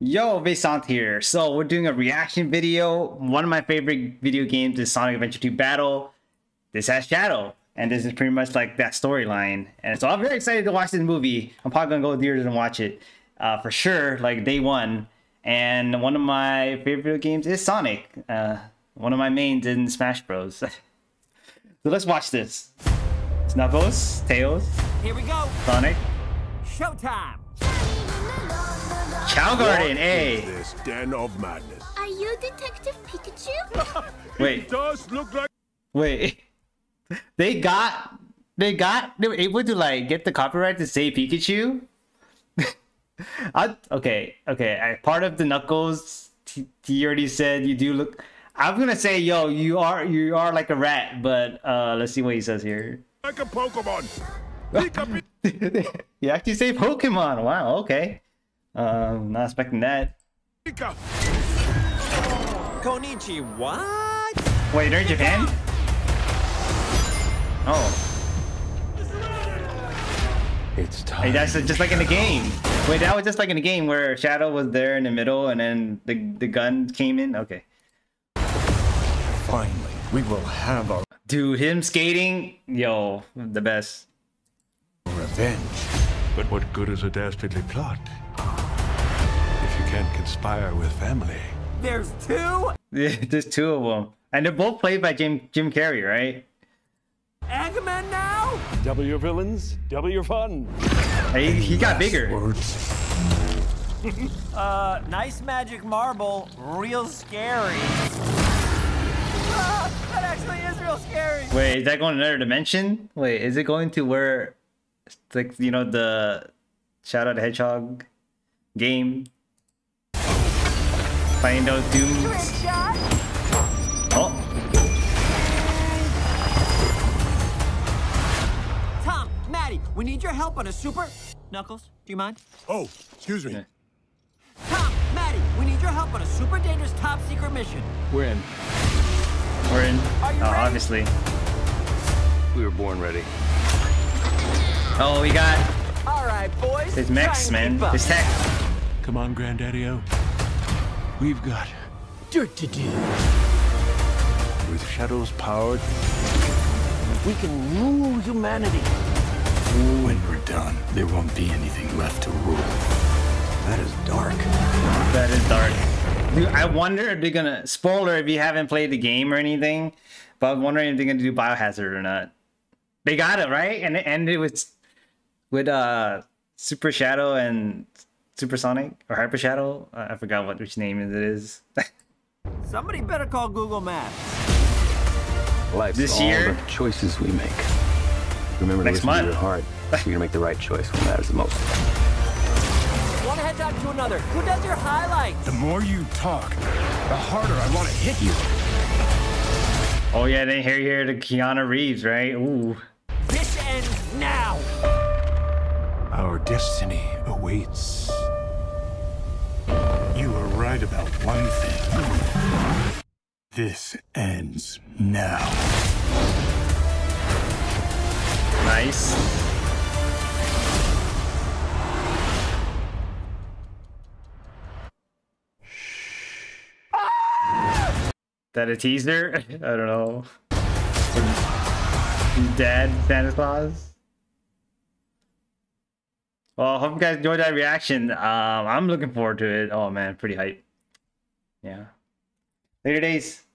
Yo, VySont here. So we're doing a reaction video. One of my favorite video games is Sonic Adventure 2 Battle. This has Shadow, and this is pretty much like that storyline. And so I'm very excited to watch this movie. I'm probably gonna go to theaters and watch it for sure, like day one. And one of my favorite games is Sonic. One of my mains in Smash Bros. So let's watch this. It's Knuckles, Tails. Here we go. Sonic. Showtime. Cow Garden, eh? This den of madness. Are you Detective Pikachu? Wait. It does look like. Wait. They were able to like get the copyright to say Pikachu. Okay. Part of the Knuckles, he already said you do look. I'm gonna say, yo, you are like a rat, but let's see what he says here. Like a Pokemon. You actually say Pokemon. Wow. Okay. Not expecting that. Konichiwa? Wait, they're in Japan? Oh. It's time. Hey, that's just like in the game. Wait, that was just like in the game where Shadow was there in the middle and then the gun came in? Okay. Finally, we will have our... Dude, him skating? Yo, the best. Revenge. But what good is a dastardly plot? Can't conspire with family. There's two. Yeah, there's two of them, and they're both played by Jim Carrey, right? Anchorman now. Double your villains, double your fun. Hey, he got bigger. Nice magic marble, real scary. Ah, that actually is real scary. Wait, is that going to another dimension? Wait, is it going to where, like you know, the Shadow the Hedgehog game? Playing those dudes. Oh. Tom, Maddie, we need your help on a super... Knuckles, do you mind? Oh, excuse me. Tom, Maddie, we need your help on a super dangerous top secret mission. We're in. We're in. Oh, obviously. We were born ready. Oh, we got... All right, boys. His mechs, man. His tech. Come on, Granddaddy-o. We've got dirt to do. With Shadow's power, we can rule humanity. When we're done, there won't be anything left to rule. That is dark. That is dark. Dude, I wonder if they're gonna... Spoiler if you haven't played the game or anything, but I'm wondering if they're gonna do Biohazard or not. They got it, right? And it ended with Super Shadow and... Supersonic or Hyper Shadow? I forgot which name it is. Somebody better call Google Maps. Life's this year, all the choices we make. Remember to listen to your heart. You're gonna make the right choice when it matters the most. One head talk to another. Who does your highlights? The more you talk, the harder I want to hit you. Oh yeah, they hear the Keanu Reeves, right? Ooh. This ends now. Our destiny awaits. You were right about one thing. This ends now. Nice. Ah! That a teaser? I don't know. Dad, Santa Claus? Well, hope you guys enjoyed that reaction. I'm looking forward to it. Oh man, pretty hype. Yeah. Later days.